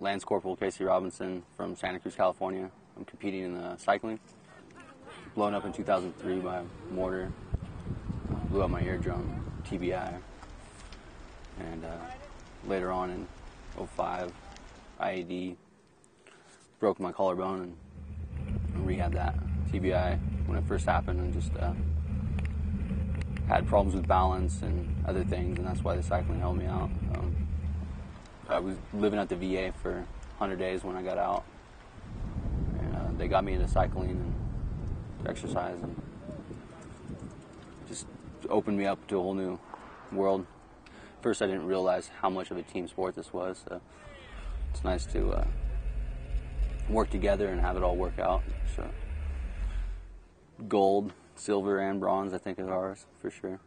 Lance Cpl. Casey Robinson from Santa Cruz, California. I'm competing in cycling. Blown up in 2003 by a mortar. Blew out my eardrum, TBI. And later on in 2005, IED. Broke my collarbone and rehabbed that. TBI, when it first happened, and just had problems with balance and other things, and that's why the cycling held me out. I was living at the VA for 100 days when I got out, and they got me into cycling and exercise, and just opened me up to a whole new world. First, I didn't realize how much of a team sport this was, so it's nice to work together and have it all work out. So gold, silver, and bronze, I think, is ours for sure.